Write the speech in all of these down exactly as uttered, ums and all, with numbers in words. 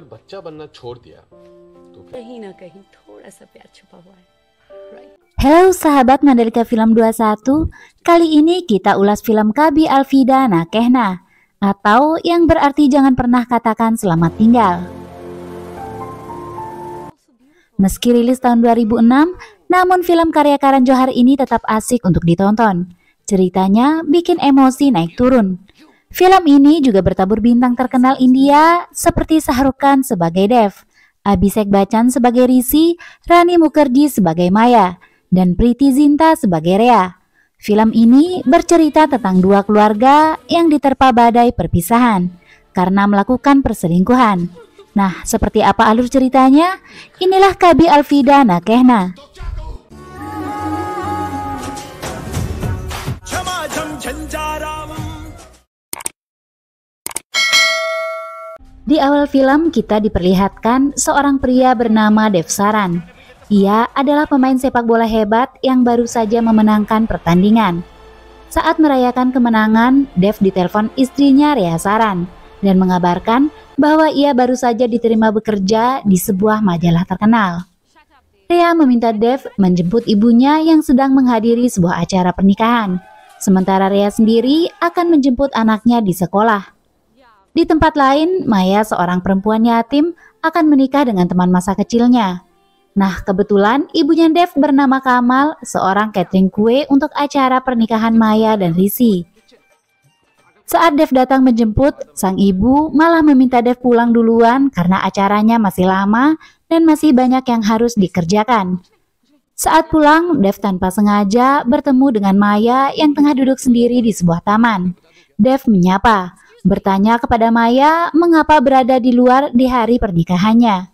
अगर बच्चा बनना छोड़ दिया तो कहीं ना कहीं थोड़ा सा प्यार छुपा हुआ है। Halo sahabat Mandalika Film dua puluh satu, kali ini kita ulas film Kabhi Alvida Naa Kehna atau yang berarti jangan pernah katakan selamat tinggal. Meski rilis tahun dua ribu enam, namun film karya Karan Johar ini tetap asik untuk ditonton. Ceritanya bikin emosi naik turun. Film ini juga bertabur bintang terkenal India seperti Shah Rukh Khan sebagai Dev, Abhishek Bachchan sebagai Rishi, Rani Mukerji sebagai Maya, dan Preity Zinta sebagai Rea. Film ini bercerita tentang dua keluarga yang diterpa badai perpisahan karena melakukan perselingkuhan. Nah, seperti apa alur ceritanya? Inilah Kabhi Alvida Naa Kehna. Di awal film kita diperlihatkan seorang pria bernama Dev Saran. Ia adalah pemain sepak bola hebat yang baru saja memenangkan pertandingan. Saat merayakan kemenangan, Dev ditelepon istrinya Rea Saran dan mengabarkan bahwa ia baru saja diterima bekerja di sebuah majalah terkenal. Rea meminta Dev menjemput ibunya yang sedang menghadiri sebuah acara pernikahan, sementara Rea sendiri akan menjemput anaknya di sekolah. Di tempat lain, Maya, seorang perempuan yatim, akan menikah dengan teman masa kecilnya. Nah, kebetulan ibunya Dev bernama Kamal, seorang catering kue untuk acara pernikahan Maya dan Rishi. Saat Dev datang menjemput, sang ibu malah meminta Dev pulang duluan karena acaranya masih lama dan masih banyak yang harus dikerjakan. Saat pulang, Dev tanpa sengaja bertemu dengan Maya yang tengah duduk sendiri di sebuah taman. Dev menyapa, bertanya kepada Maya mengapa berada di luar di hari pernikahannya.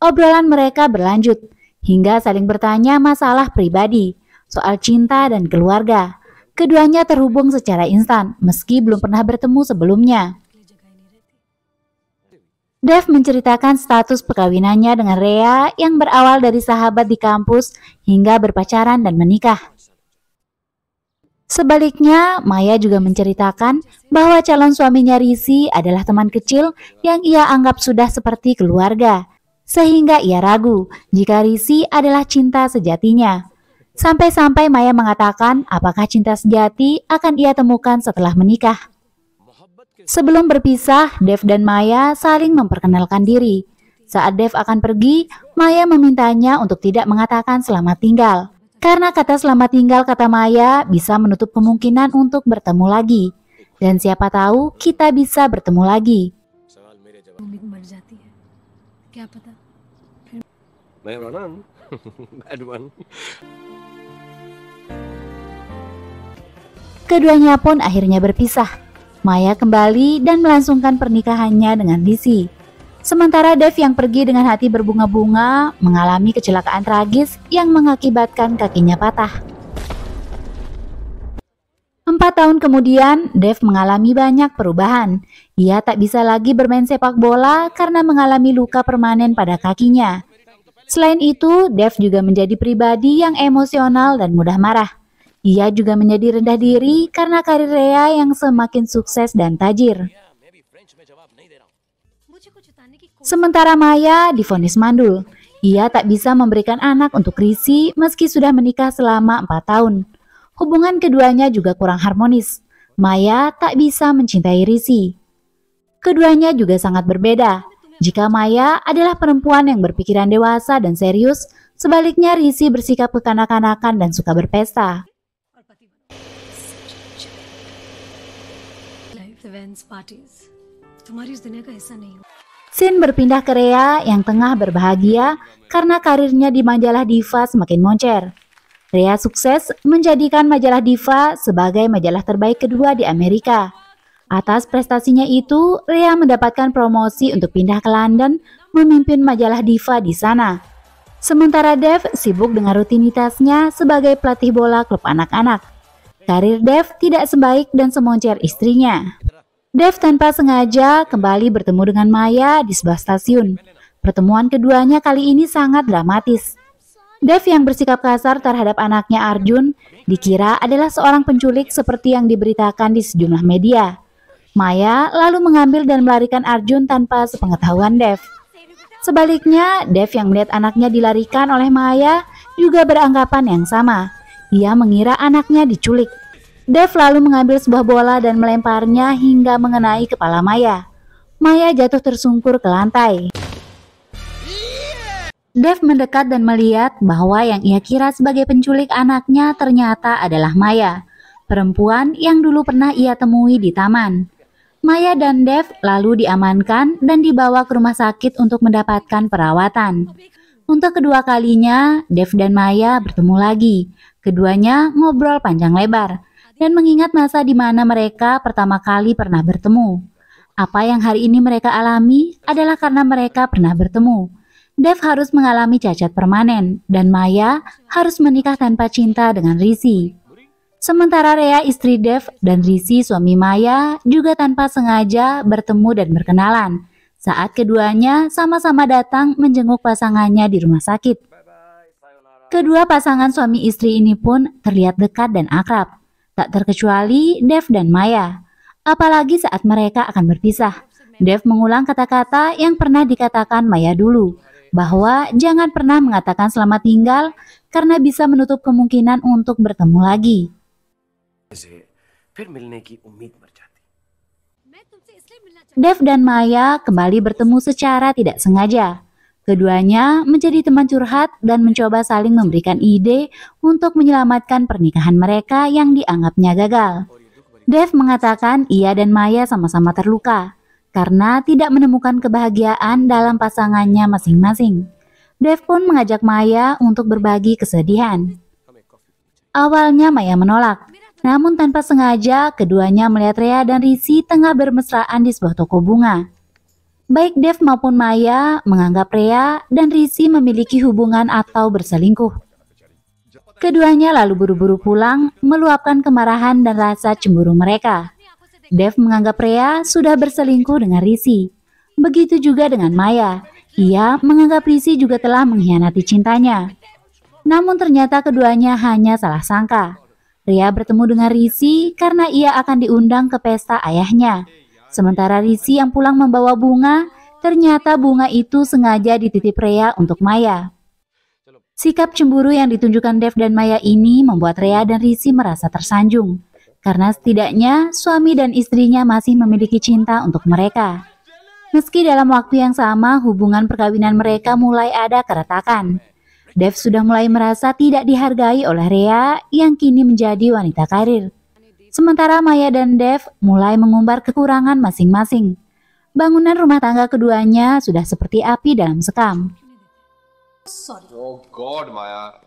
Obrolan mereka berlanjut hingga saling bertanya masalah pribadi, soal cinta dan keluarga. Keduanya terhubung secara instan meski belum pernah bertemu sebelumnya. Dev menceritakan status perkawinannya dengan Rea yang berawal dari sahabat di kampus hingga berpacaran dan menikah. Sebaliknya, Maya juga menceritakan bahwa calon suaminya Rishi adalah teman kecil yang ia anggap sudah seperti keluarga, sehingga ia ragu jika Rishi adalah cinta sejatinya. Sampai-sampai Maya mengatakan apakah cinta sejati akan ia temukan setelah menikah. Sebelum berpisah, Dev dan Maya saling memperkenalkan diri. Saat Dev akan pergi, Maya memintanya untuk tidak mengatakan selamat tinggal, karena kata selamat tinggal kata Maya bisa menutup kemungkinan untuk bertemu lagi. Dan siapa tahu kita bisa bertemu lagi. Keduanya pun akhirnya berpisah. Maya kembali dan melangsungkan pernikahannya dengan Rishi, sementara Dev yang pergi dengan hati berbunga-bunga mengalami kecelakaan tragis yang mengakibatkan kakinya patah. Empat tahun kemudian, Dev mengalami banyak perubahan. Ia tak bisa lagi bermain sepak bola karena mengalami luka permanen pada kakinya. Selain itu, Dev juga menjadi pribadi yang emosional dan mudah marah. Ia juga menjadi rendah diri karena karir Rea yang semakin sukses dan tajir. Sementara Maya divonis mandul. Ia tak bisa memberikan anak untuk Rishi meski sudah menikah selama empat tahun. Hubungan keduanya juga kurang harmonis. Maya tak bisa mencintai Rishi. Keduanya juga sangat berbeda. Jika Maya adalah perempuan yang berpikiran dewasa dan serius, sebaliknya Rishi bersikap kekanak-kanakan dan suka berpesta. Scene berpindah ke Rea yang tengah berbahagia karena karirnya di majalah Diva semakin moncer. Rea sukses menjadikan majalah Diva sebagai majalah terbaik kedua di Amerika. Atas prestasinya itu, Rea mendapatkan promosi untuk pindah ke London memimpin majalah Diva di sana. Sementara Dev sibuk dengan rutinitasnya sebagai pelatih bola klub anak-anak. Karir Dev tidak sebaik dan semoncer istrinya. Dev tanpa sengaja kembali bertemu dengan Maya di sebuah stasiun. Pertemuan keduanya kali ini sangat dramatis. Dev yang bersikap kasar terhadap anaknya Arjun dikira adalah seorang penculik seperti yang diberitakan di sejumlah media. Maya lalu mengambil dan melarikan Arjun tanpa sepengetahuan Dev. Sebaliknya, Dev yang melihat anaknya dilarikan oleh Maya juga beranggapan yang sama. Ia mengira anaknya diculik. Dev lalu mengambil sebuah bola dan melemparnya hingga mengenai kepala Maya. Maya jatuh tersungkur ke lantai. Dev mendekat dan melihat bahwa yang ia kira sebagai penculik anaknya ternyata adalah Maya, perempuan yang dulu pernah ia temui di taman. Maya dan Dev lalu diamankan dan dibawa ke rumah sakit untuk mendapatkan perawatan. Untuk kedua kalinya, Dev dan Maya bertemu lagi. Keduanya ngobrol panjang lebar dan mengingat masa di mana mereka pertama kali pernah bertemu. Apa yang hari ini mereka alami adalah karena mereka pernah bertemu. Dev harus mengalami cacat permanen dan Maya harus menikah tanpa cinta dengan Rishi. Sementara Rea istri Dev dan Rishi suami Maya juga tanpa sengaja bertemu dan berkenalan saat keduanya sama-sama datang menjenguk pasangannya di rumah sakit. Kedua pasangan suami istri ini pun terlihat dekat dan akrab, tak terkecuali Dev dan Maya. Apalagi saat mereka akan berpisah, Dev mengulang kata-kata yang pernah dikatakan Maya dulu, bahwa jangan pernah mengatakan selamat tinggal karena bisa menutup kemungkinan untuk bertemu lagi. Dev dan Maya kembali bertemu secara tidak sengaja. Keduanya menjadi teman curhat dan mencoba saling memberikan ide untuk menyelamatkan pernikahan mereka yang dianggapnya gagal. Dev mengatakan ia dan Maya sama-sama terluka karena tidak menemukan kebahagiaan dalam pasangannya masing-masing. Dev pun mengajak Maya untuk berbagi kesedihan. Awalnya Maya menolak. Namun tanpa sengaja, keduanya melihat Rea dan Rishi tengah bermesraan di sebuah toko bunga. Baik Dev maupun Maya menganggap Rea dan Rishi memiliki hubungan atau berselingkuh. Keduanya lalu buru-buru pulang, meluapkan kemarahan dan rasa cemburu mereka. Dev menganggap Rea sudah berselingkuh dengan Rishi. Begitu juga dengan Maya. Ia menganggap Rishi juga telah mengkhianati cintanya. Namun ternyata keduanya hanya salah sangka. Rea bertemu dengan Rishi karena ia akan diundang ke pesta ayahnya. Sementara Rishi yang pulang membawa bunga, ternyata bunga itu sengaja dititip Rea untuk Maya. Sikap cemburu yang ditunjukkan Dev dan Maya ini membuat Rea dan Rishi merasa tersanjung, karena setidaknya suami dan istrinya masih memiliki cinta untuk mereka. Meski dalam waktu yang sama, hubungan perkawinan mereka mulai ada keretakan. Dev sudah mulai merasa tidak dihargai oleh Rea yang kini menjadi wanita karir. Sementara Maya dan Dev mulai mengumbar kekurangan masing-masing. Bangunan rumah tangga keduanya sudah seperti api dalam sekam. Oh God, Maya.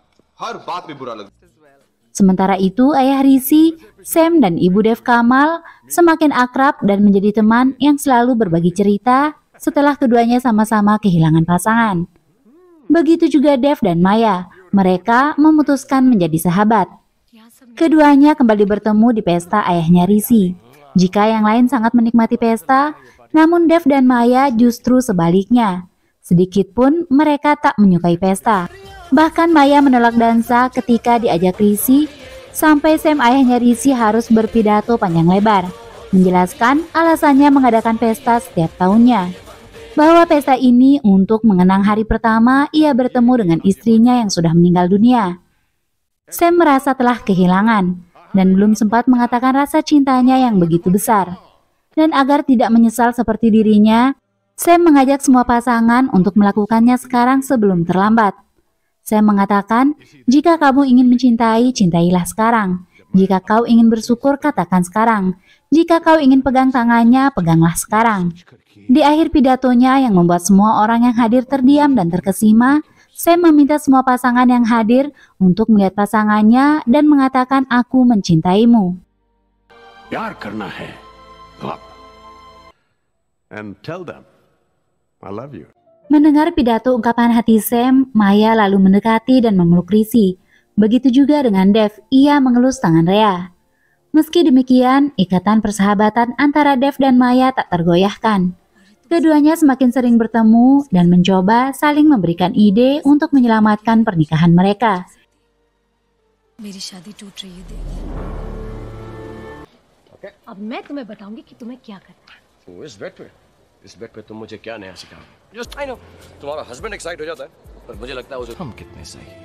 Sementara itu, ayah Rishi, Sam dan ibu Dev Kamal semakin akrab dan menjadi teman yang selalu berbagi cerita setelah keduanya sama-sama kehilangan pasangan. Begitu juga Dev dan Maya, mereka memutuskan menjadi sahabat. Keduanya kembali bertemu di pesta ayahnya Rishi. Jika yang lain sangat menikmati pesta, namun Dev dan Maya justru sebaliknya. Sedikit pun mereka tak menyukai pesta. Bahkan Maya menolak dansa ketika diajak Rishi, sampai Sam ayahnya Rishi harus berpidato panjang lebar, menjelaskan alasannya mengadakan pesta setiap tahunnya. Bahwa pesta ini untuk mengenang hari pertama ia bertemu dengan istrinya yang sudah meninggal dunia. Sam merasa telah kehilangan dan belum sempat mengatakan rasa cintanya yang begitu besar. Dan agar tidak menyesal seperti dirinya, Sam mengajak semua pasangan untuk melakukannya sekarang sebelum terlambat. Sam mengatakan, jika kamu ingin mencintai, cintailah sekarang. Jika kau ingin bersyukur, katakan sekarang. Jika kau ingin pegang tangannya, peganglah sekarang. Di akhir pidatonya yang membuat semua orang yang hadir terdiam dan terkesima, Sam meminta semua pasangan yang hadir untuk melihat pasangannya dan mengatakan, aku mencintaimu. Pyar karna hai, love. And tell them, I love you. Mendengar pidato ungkapan hati Sam, Maya lalu mendekati dan memeluk Rishi. Begitu juga dengan Dev, ia mengelus tangan Rea. Meski demikian, ikatan persahabatan antara Dev dan Maya tak tergoyahkan. Keduanya semakin sering bertemu dan mencoba saling memberikan ide untuk menyelamatkan pernikahan mereka. okay. अब मैं तुम्हें बताऊंगी कि तुम्हें क्या करना है। तो इस बेड पे, इस बेड पे तुम मुझे क्या नया सिखाओगे? Just I know, तुम्हारा हस्बैंड एक्साइट हो जाता है, पर मुझे लगता है उसे हम कितने सही,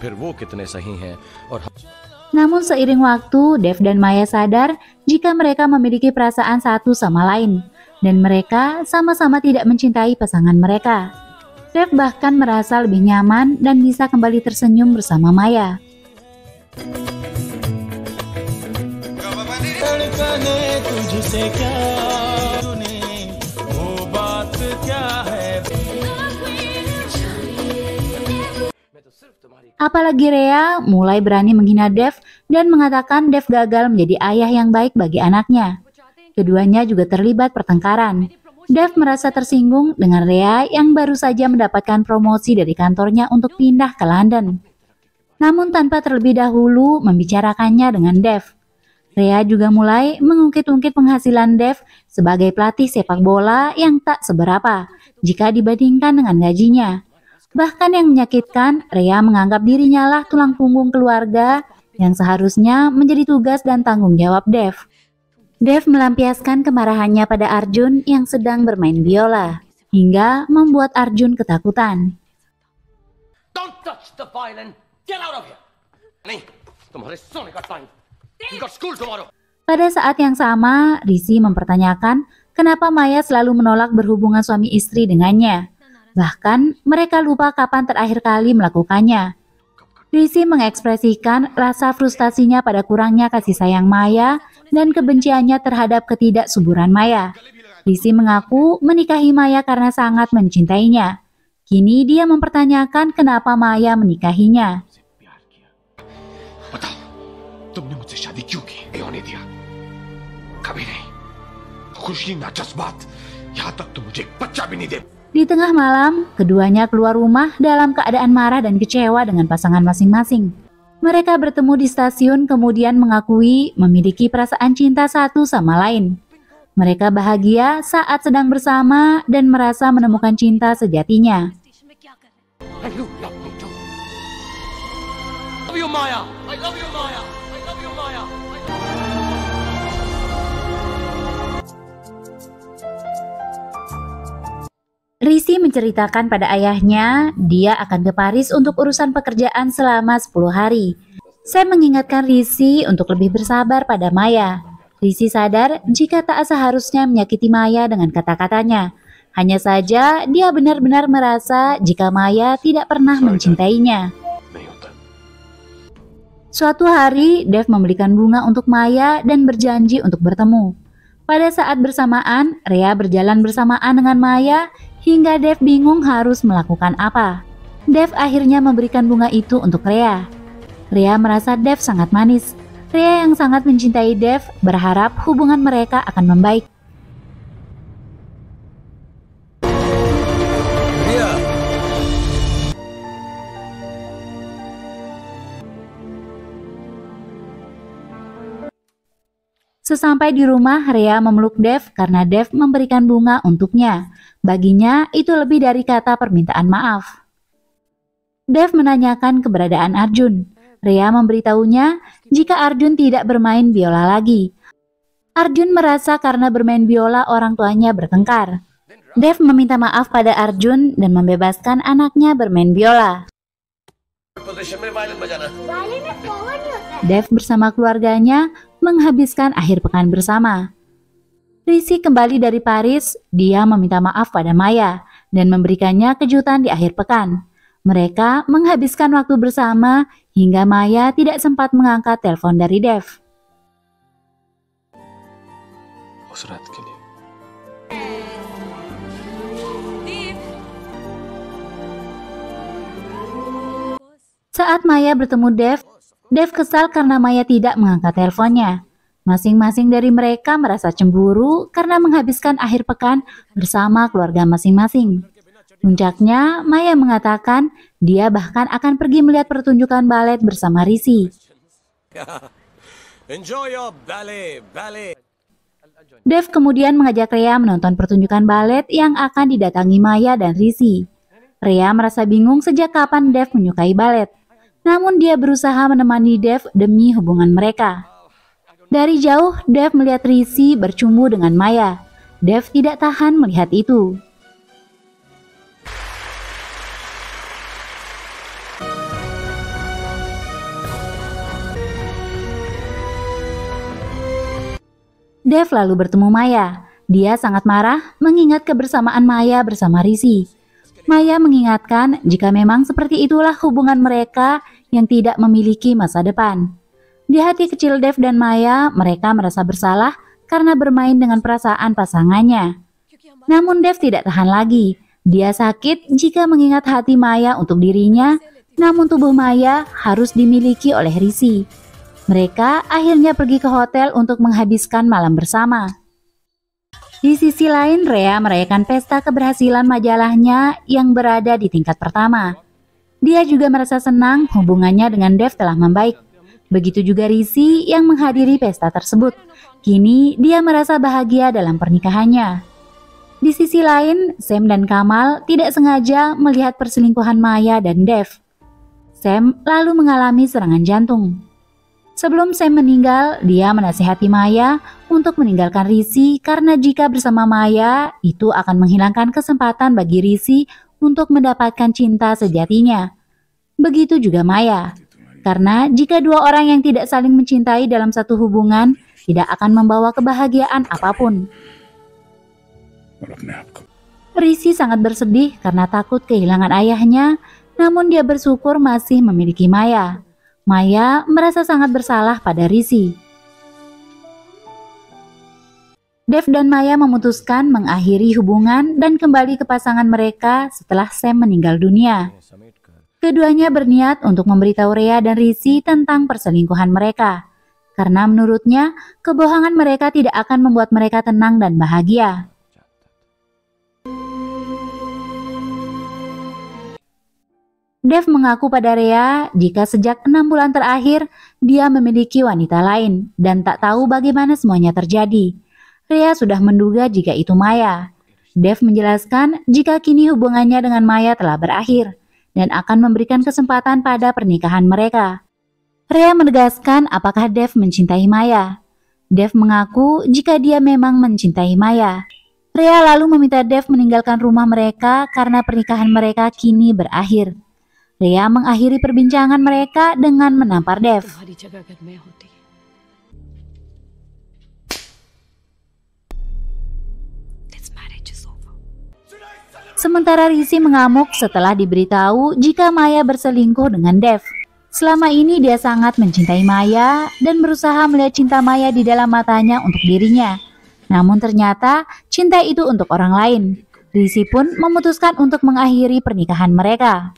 फिर वो कितने सही हैं और Namun seiring waktu, Dev dan Maya sadar jika mereka memiliki perasaan satu sama lain dan mereka sama-sama tidak mencintai pasangan mereka. Dev bahkan merasa lebih nyaman dan bisa kembali tersenyum bersama Maya. Apalagi Rea mulai berani menghina Dev dan mengatakan Dev gagal menjadi ayah yang baik bagi anaknya. Keduanya juga terlibat pertengkaran. Dev merasa tersinggung dengan Rea yang baru saja mendapatkan promosi dari kantornya untuk pindah ke London. Namun tanpa terlebih dahulu membicarakannya dengan Dev. Rea juga mulai mengungkit-ungkit penghasilan Dev sebagai pelatih sepak bola yang tak seberapa jika dibandingkan dengan gajinya. Bahkan yang menyakitkan, Rea menganggap dirinya lah tulang punggung keluarga yang seharusnya menjadi tugas dan tanggung jawab Dev. Dev melampiaskan kemarahannya pada Arjun yang sedang bermain biola, hingga membuat Arjun ketakutan. Don't touch the violin. Get out of here. Pada saat yang sama, Rishi mempertanyakan kenapa Maya selalu menolak berhubungan suami istri dengannya. Bahkan mereka lupa kapan terakhir kali melakukannya. Rishi mengekspresikan rasa frustasinya pada kurangnya kasih sayang Maya dan kebenciannya terhadap ketidaksuburan Maya. Rishi mengaku menikahi Maya karena sangat mencintainya. Kini dia mempertanyakan kenapa Maya menikahinya. Di tengah malam, keduanya keluar rumah dalam keadaan marah dan kecewa dengan pasangan masing-masing. Mereka bertemu di stasiun kemudian mengakui memiliki perasaan cinta satu sama lain. Mereka bahagia saat sedang bersama dan merasa menemukan cinta sejatinya. Rishi menceritakan pada ayahnya, dia akan ke Paris untuk urusan pekerjaan selama sepuluh hari. Sam mengingatkan Rishi untuk lebih bersabar pada Maya. Rishi sadar jika tak seharusnya menyakiti Maya dengan kata-katanya. Hanya saja dia benar-benar merasa jika Maya tidak pernah mencintainya. Suatu hari, Dev membelikan bunga untuk Maya dan berjanji untuk bertemu. Pada saat bersamaan, Rea berjalan bersamaan dengan Maya, hingga Dev bingung harus melakukan apa. Dev akhirnya memberikan bunga itu untuk Rea. Rea merasa Dev sangat manis. Rea yang sangat mencintai Dev berharap hubungan mereka akan membaik. Yeah. Sesampai di rumah, Rea memeluk Dev karena Dev memberikan bunga untuknya. Baginya, itu lebih dari kata permintaan maaf. Dev menanyakan keberadaan Arjun. Rea memberitahunya jika Arjun tidak bermain biola lagi. Arjun merasa karena bermain biola orang tuanya bertengkar. Dev meminta maaf pada Arjun dan membebaskan anaknya bermain biola. Dev bersama keluarganya menghabiskan akhir pekan bersama. Rishi kembali dari Paris, dia meminta maaf pada Maya dan memberikannya kejutan di akhir pekan. Mereka menghabiskan waktu bersama hingga Maya tidak sempat mengangkat telepon dari Dev. Saat Maya bertemu Dev, Dev kesal karena Maya tidak mengangkat teleponnya. Masing-masing dari mereka merasa cemburu karena menghabiskan akhir pekan bersama keluarga masing-masing. Puncaknya, Maya mengatakan dia bahkan akan pergi melihat pertunjukan balet bersama Rishi. Dev kemudian mengajak Rea menonton pertunjukan balet yang akan didatangi Maya dan Rishi. Rea merasa bingung sejak kapan Dev menyukai balet. Namun dia berusaha menemani Dev demi hubungan mereka. Dari jauh, Dev melihat Rishi bercumbu dengan Maya. Dev tidak tahan melihat itu. Dev lalu bertemu Maya. Dia sangat marah mengingat kebersamaan Maya bersama Rishi. Maya mengingatkan jika memang seperti itulah hubungan mereka yang tidak memiliki masa depan. Di hati kecil Dev dan Maya, mereka merasa bersalah karena bermain dengan perasaan pasangannya. Namun Dev tidak tahan lagi. Dia sakit jika mengingat hati Maya untuk dirinya, namun tubuh Maya harus dimiliki oleh Rishi. Mereka akhirnya pergi ke hotel untuk menghabiskan malam bersama. Di sisi lain, Rea merayakan pesta keberhasilan majalahnya yang berada di tingkat pertama. Dia juga merasa senang hubungannya dengan Dev telah membaik. Begitu juga Rishi yang menghadiri pesta tersebut. Kini dia merasa bahagia dalam pernikahannya. Di sisi lain, Sam dan Kamal tidak sengaja melihat perselingkuhan Maya dan Dev. Sam lalu mengalami serangan jantung. Sebelum Sam meninggal, dia menasihati Maya untuk meninggalkan Rishi karena jika bersama Maya, itu akan menghilangkan kesempatan bagi Rishi untuk mendapatkan cinta sejatinya. Begitu juga Maya. Karena jika dua orang yang tidak saling mencintai dalam satu hubungan, tidak akan membawa kebahagiaan apapun. Rishi sangat bersedih karena takut kehilangan ayahnya, namun dia bersyukur masih memiliki Maya. Maya merasa sangat bersalah pada Rishi. Dev dan Maya memutuskan mengakhiri hubungan dan kembali ke pasangan mereka setelah Sam meninggal dunia. Keduanya berniat untuk memberitahu Rea dan Rishi tentang perselingkuhan mereka, karena menurutnya kebohongan mereka tidak akan membuat mereka tenang dan bahagia. Dev mengaku pada Rea jika sejak enam bulan terakhir dia memiliki wanita lain dan tak tahu bagaimana semuanya terjadi. Rea sudah menduga jika itu Maya. Dev menjelaskan jika kini hubungannya dengan Maya telah berakhir dan akan memberikan kesempatan pada pernikahan mereka. Rea menegaskan apakah Dev mencintai Maya. Dev mengaku jika dia memang mencintai Maya. Rea lalu meminta Dev meninggalkan rumah mereka karena pernikahan mereka kini berakhir. Rea mengakhiri perbincangan mereka dengan menampar Dev. Sementara Rishi mengamuk setelah diberitahu jika Maya berselingkuh dengan Dev. Selama ini dia sangat mencintai Maya dan berusaha melihat cinta Maya di dalam matanya untuk dirinya. Namun ternyata cinta itu untuk orang lain. Rishi pun memutuskan untuk mengakhiri pernikahan mereka.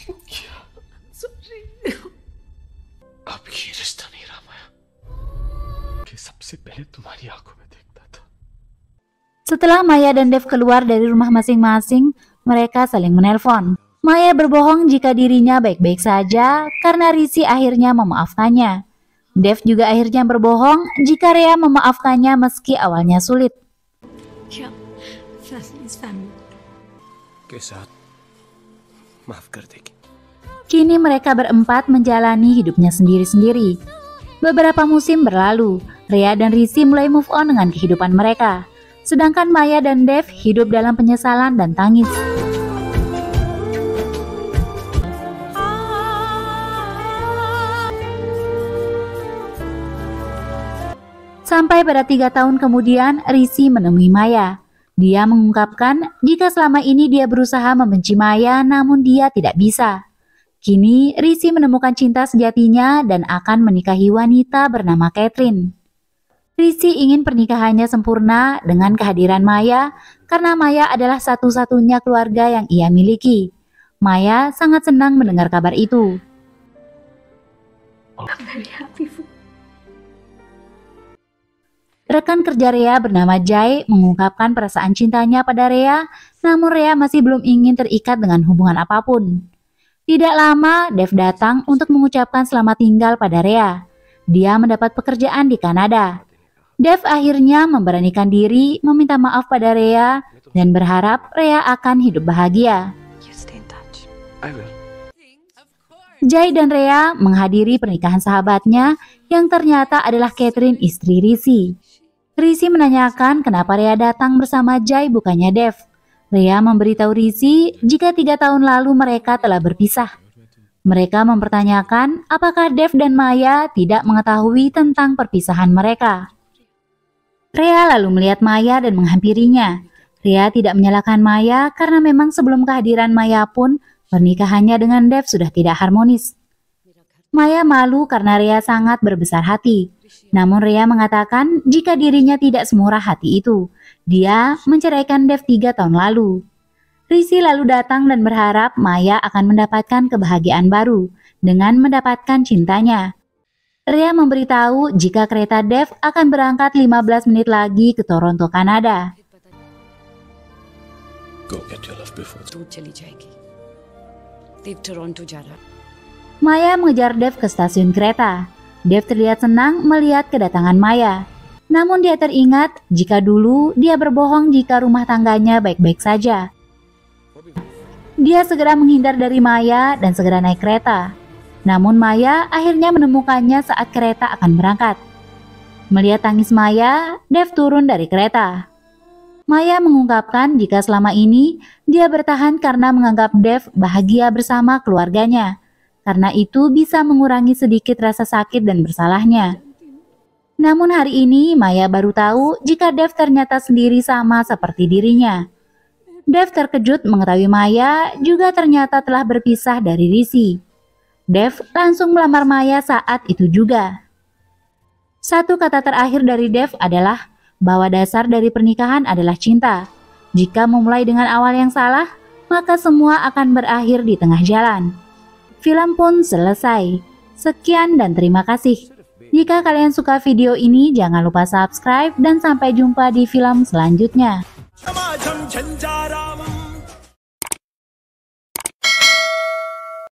Setelah Maya dan Dev keluar dari rumah masing-masing, mereka saling menelpon. Maya berbohong jika dirinya baik-baik saja karena Rishi akhirnya memaafkannya. Dev juga akhirnya berbohong jika Rea memaafkannya meski awalnya sulit. Kini mereka berempat menjalani hidupnya sendiri-sendiri. Beberapa musim berlalu, Rea dan Rishi mulai move on dengan kehidupan mereka. Sedangkan Maya dan Dev hidup dalam penyesalan dan tangis. Sampai pada tiga tahun kemudian, Rishi menemui Maya. Dia mengungkapkan jika selama ini dia berusaha membenci Maya namun dia tidak bisa. Kini, Rishi menemukan cinta sejatinya dan akan menikahi wanita bernama Catherine. Rishi ingin pernikahannya sempurna dengan kehadiran Maya karena Maya adalah satu-satunya keluarga yang ia miliki. Maya sangat senang mendengar kabar itu. Rekan kerja Rea bernama Jai mengungkapkan perasaan cintanya pada Rea, namun Rea masih belum ingin terikat dengan hubungan apapun. Tidak lama, Dev datang untuk mengucapkan selamat tinggal pada Rea. Dia mendapat pekerjaan di Kanada. Dev akhirnya memberanikan diri meminta maaf pada Rea dan berharap Rea akan hidup bahagia. Jai dan Rea menghadiri pernikahan sahabatnya yang ternyata adalah Catherine, istri Risi. Risi menanyakan kenapa Rea datang bersama Jai bukannya Dev. Rea memberitahu Risi jika tiga tahun lalu mereka telah berpisah. Mereka mempertanyakan apakah Dev dan Maya tidak mengetahui tentang perpisahan mereka. Rea lalu melihat Maya dan menghampirinya. Rea tidak menyalahkan Maya karena memang sebelum kehadiran Maya pun pernikahannya dengan Dev sudah tidak harmonis. Maya malu karena Rea sangat berbesar hati. Namun Rea mengatakan jika dirinya tidak semurah hati itu. Dia menceraikan Dev tiga tahun lalu. Risi lalu datang dan berharap Maya akan mendapatkan kebahagiaan baru dengan mendapatkan cintanya. Rea memberitahu jika kereta Dev akan berangkat lima belas menit lagi ke Toronto, Kanada. Maya mengejar Dev ke stasiun kereta. Dev terlihat senang melihat kedatangan Maya. Namun dia teringat jika dulu dia berbohong jika rumah tangganya baik-baik saja. Dia segera menghindar dari Maya dan segera naik kereta. Namun Maya akhirnya menemukannya saat kereta akan berangkat. Melihat tangis Maya, Dev turun dari kereta. Maya mengungkapkan jika selama ini dia bertahan karena menganggap Dev bahagia bersama keluarganya. Karena itu bisa mengurangi sedikit rasa sakit dan bersalahnya. Namun hari ini Maya baru tahu jika Dev ternyata sendiri sama seperti dirinya. Dev terkejut mengetahui Maya juga ternyata telah berpisah dari Risi. Dev langsung melamar Maya saat itu juga. Satu kata terakhir dari Dev adalah bahwa dasar dari pernikahan adalah cinta. Jika memulai dengan awal yang salah, maka semua akan berakhir di tengah jalan. Film pun selesai. Sekian dan terima kasih. Jika kalian suka video ini, jangan lupa subscribe dan sampai jumpa di film selanjutnya. Samajam झंझाराम